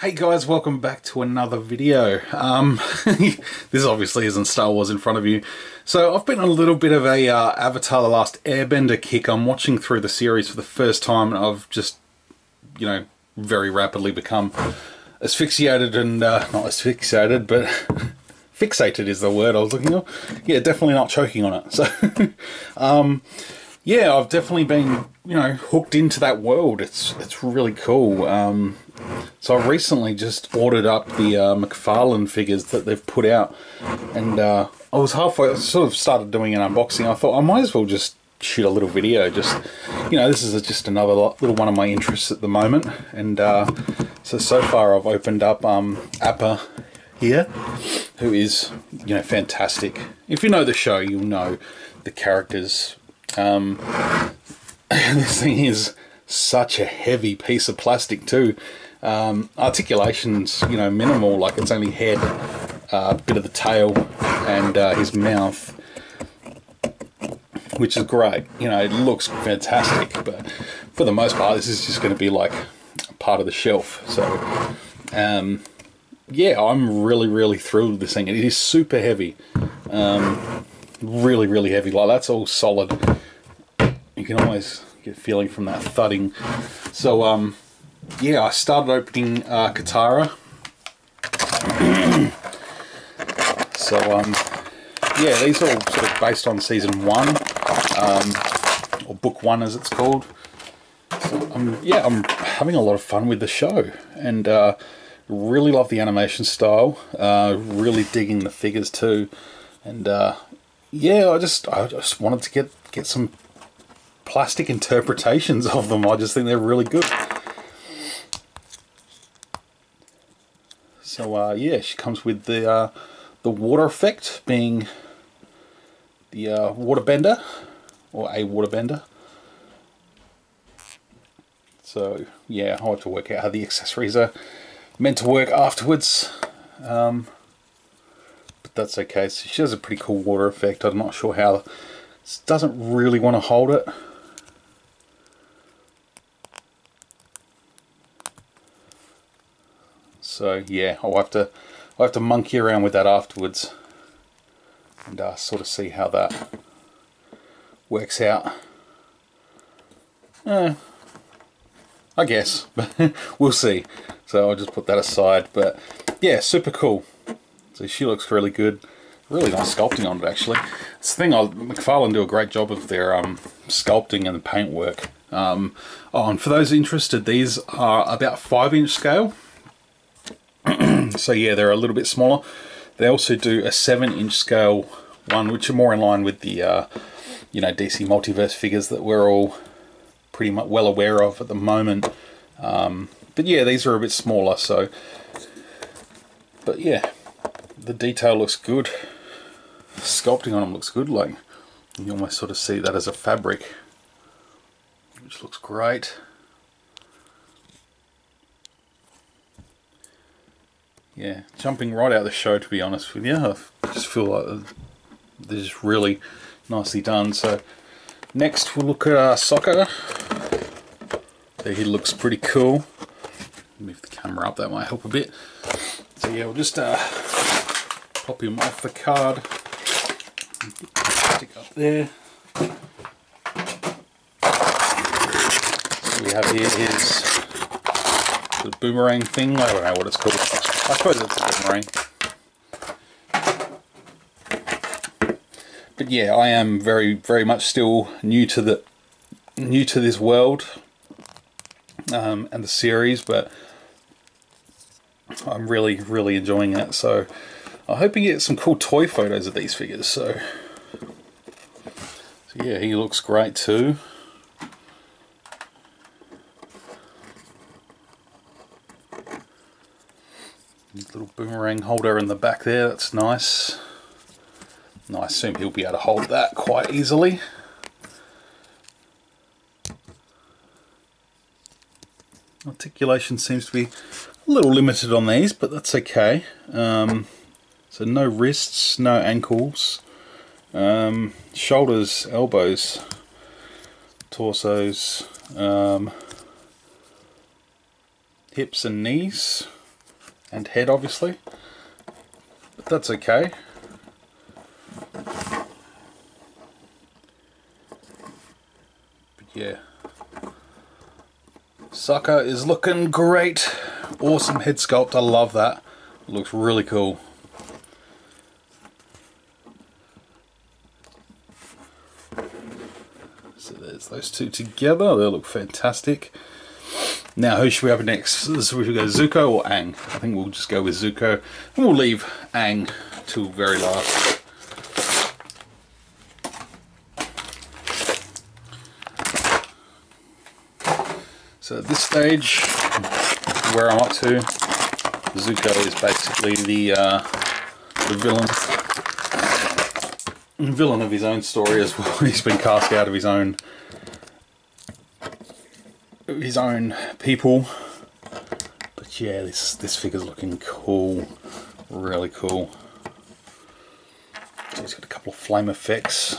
Hey guys, welcome back to another video. This obviously isn't Star Wars in front of you. So I've been on a little bit of a Avatar: The Last Airbender kick. I'm watching through the series for the first time and I've just, you know, very rapidly become asphyxiated and, not asphyxiated, but fixated is the word I was looking for. Yeah, definitely not choking on it. So, yeah, I've definitely been, you know, hooked into that world. It's really cool. So I recently just ordered up the McFarlane figures that they've put out, and I was halfway, I sort of started doing an unboxing. I thought I might as well just shoot a little video. Just, you know, this is just another little one of my interests at the moment. And so far I've opened up Appa here, who is, you know, fantastic. If you know the show, you'll know the characters. This thing is such a heavy piece of plastic too. Articulation's, you know, minimal, like it's only head, a bit of the tail, and his mouth, which is great. You know, it looks fantastic, but for the most part this is just going to be like part of the shelf. So yeah, I'm really thrilled with this thing. It is super heavy, really heavy. Like, that's all solid. You can always get a feeling from that thudding. So yeah, I started opening Katara. So yeah, these are all sort of based on season 1, or book 1 as it's called. So, yeah, I'm having a lot of fun with the show, and really love the animation style. Really digging the figures too, and yeah, I just wanted to get some plastic interpretations of them. I just think they're really good. So yeah, she comes with the water effect, being the waterbender, or a waterbender. So yeah, I'll have to work out how the accessories are meant to work afterwards, but that's okay. So she has a pretty cool water effect. I'm not sure how, it doesn't really want to hold it. So yeah, I'll have to monkey around with that afterwards, and sort of see how that works out. I guess, but we'll see. So I'll just put that aside. But yeah, super cool. So she looks really good. Really nice sculpting on it, actually. It's the thing, McFarlane do a great job of their sculpting and the paintwork. Oh, and for those interested, these are about 5-inch scale. So yeah, they're a little bit smaller. They also do a 7-inch scale one, which are more in line with the you know, DC multiverse figures that we're all pretty much well aware of at the moment. But yeah, these are a bit smaller. So, but yeah, the detail looks good. The sculpting on them looks good. Like, you almost sort of see that as a fabric, which looks great. Yeah, jumping right out of the show, to be honest with you. I just feel like they're just really nicely done. So next we'll look at Sokka. So he looks pretty cool. Move the camera up, that might help a bit. So yeah, we'll just pop him off the card. Stick up there. So we have here his the boomerang thing. I don't know what it's called. I suppose it's a boomerang. But yeah, I am very much still new to this world, and the series, but I'm really enjoying it. So I hope you get some cool toy photos of these figures. So yeah, he looks great too. Little boomerang holder in the back there, that's nice. And I assume he'll be able to hold that quite easily. Articulation seems to be a little limited on these, but that's okay. So no wrists, no ankles, shoulders, elbows, torsos, hips and knees. and head obviously, but that's okay. But yeah, Sokka is looking great. Awesome head sculpt, I love that. It looks really cool. So there's those two together, they look fantastic. Now who should we have next? So we should go Zuko or Aang? I think we'll just go with Zuko, and we'll leave Aang till very last. So at this stage, where I'm up to, Zuko is basically the villain of his own story as well. He's been cast out of his own people. But yeah, this figure's looking cool, really cool. So he's got a couple of flame effects,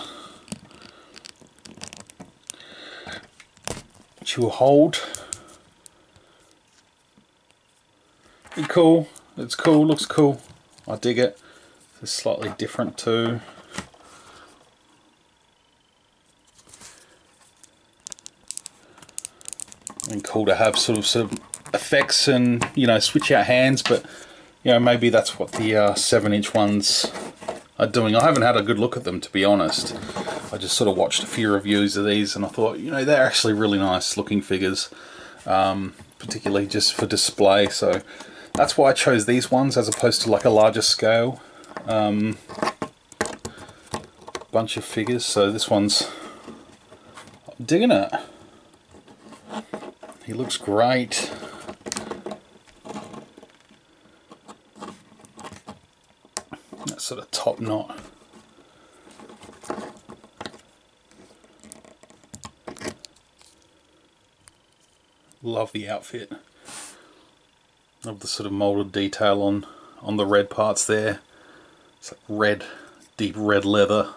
which you will hold. Cool, it's cool, looks cool. I dig it. It's slightly different too. And cool to have sort of effects and, you know, switch out hands, but you know, maybe that's what the 7-inch ones are doing. I haven't had a good look at them, to be honest. I just sort of watched a few reviews of these and I thought, you know, they're actually really nice looking figures, particularly just for display. So that's why I chose these ones as opposed to like a larger scale bunch of figures. So this one's, I'm digging it. He looks great. That sort of top knot. Love the outfit. Love the sort of molded detail on the red parts there. It's like red, deep red leather.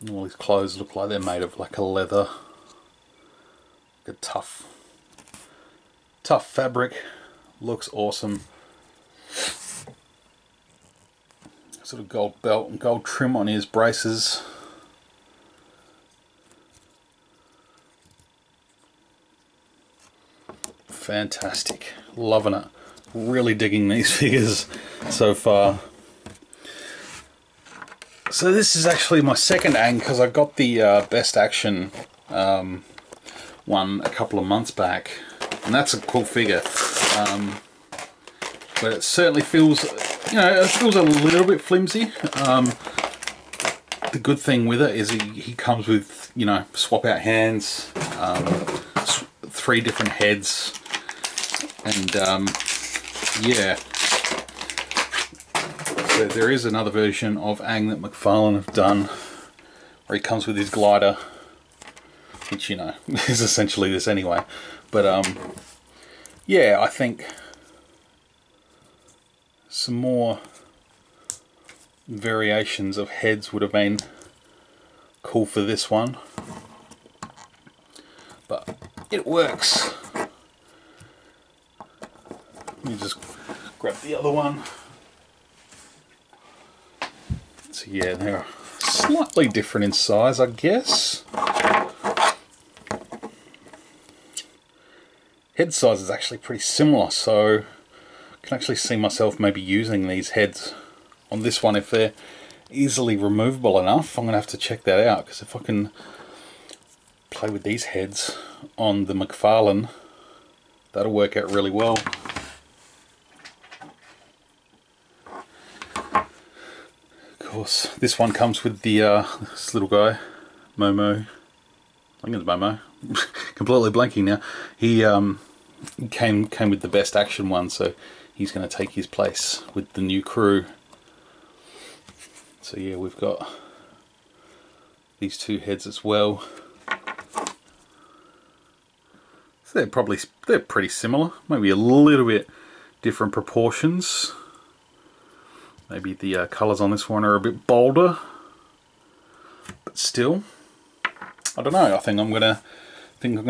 And all these clothes look like they're made of like a leather. Like a tough fabric. Looks awesome. Sort of gold belt and gold trim on his braces. Fantastic, loving it. Really digging these figures so far. So this is actually my second Aang, because I got the Best Action one a couple of months back, and that's a cool figure. But it certainly feels, you know, it feels a little bit flimsy. The good thing with it is he comes with, you know, swap out hands, 3 different heads. And yeah, so there is another version of Aang that McFarlane have done where he comes with his glider, which, you know, is essentially this anyway. But yeah, I think some more variations of heads would have been cool for this one, but it works. Let me just grab the other one. So yeah, they're slightly different in size, I guess. Head size is actually pretty similar, so I can actually see myself maybe using these heads on this one if they're easily removable enough. I'm gonna have to check that out, because if I can play with these heads on the McFarlane, that'll work out really well. This one comes with the this little guy, Momo. I think it's Momo. Completely blanking now. He came with the Best Action one, so he's going to take his place with the new crew. So yeah, we've got these 2 heads as well. So they're pretty similar. Maybe a little bit different proportions. Maybe the colours on this one are a bit bolder, but still, I don't know. I think I'm gonna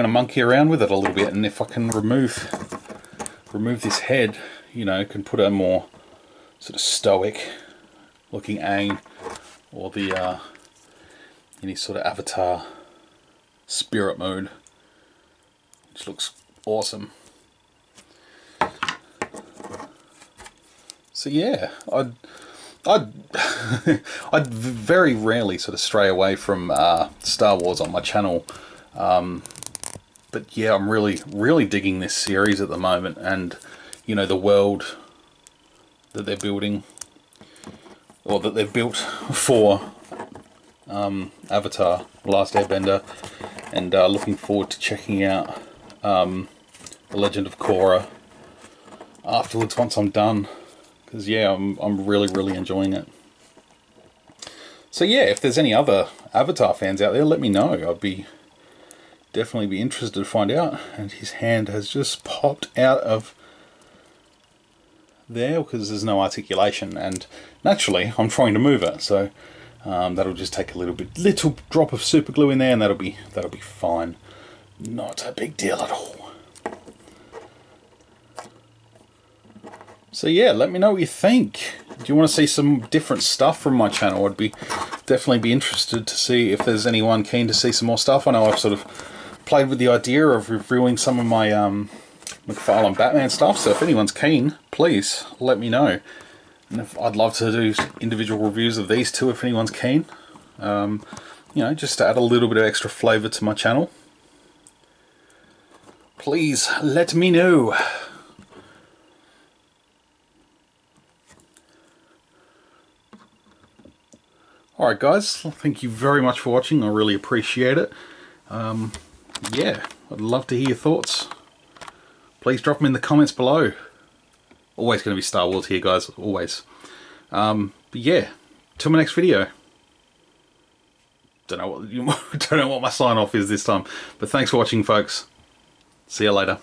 monkey around with it a little bit, and if I can remove remove this head, you know, can put a more sort of stoic looking Aang or the any sort of Avatar spirit mode, which looks awesome. So yeah, I'd very rarely sort of stray away from Star Wars on my channel, but yeah, I'm really digging this series at the moment, and you know, the world that they're building, or that they've built for Avatar: The Last Airbender, and looking forward to checking out the Legend of Korra afterwards once I'm done. Because yeah, I'm really enjoying it. So yeah, if there's any other Avatar fans out there, let me know. I'd be definitely interested to find out. And his hand has just popped out of there because there's no articulation, and naturally I'm trying to move it. So that'll just take a little drop of super glue in there, and that'll be fine. Not a big deal at all. So yeah, let me know what you think. Do you want to see some different stuff from my channel? I'd be definitely interested to see if there's anyone keen to see some more stuff. I know I've sort of played with the idea of reviewing some of my McFarlane Batman stuff, so if anyone's keen, please let me know. And if, I'd love to do individual reviews of these two if anyone's keen. You know, just to add a little bit of extra flavour to my channel. Please let me know. Alright guys, thank you very much for watching, I really appreciate it. Yeah, I'd love to hear your thoughts. Please drop them in the comments below. Always going to be Star Wars here guys, always. But yeah, till my next video. Don't know what my sign off is this time, but thanks for watching folks. See you later.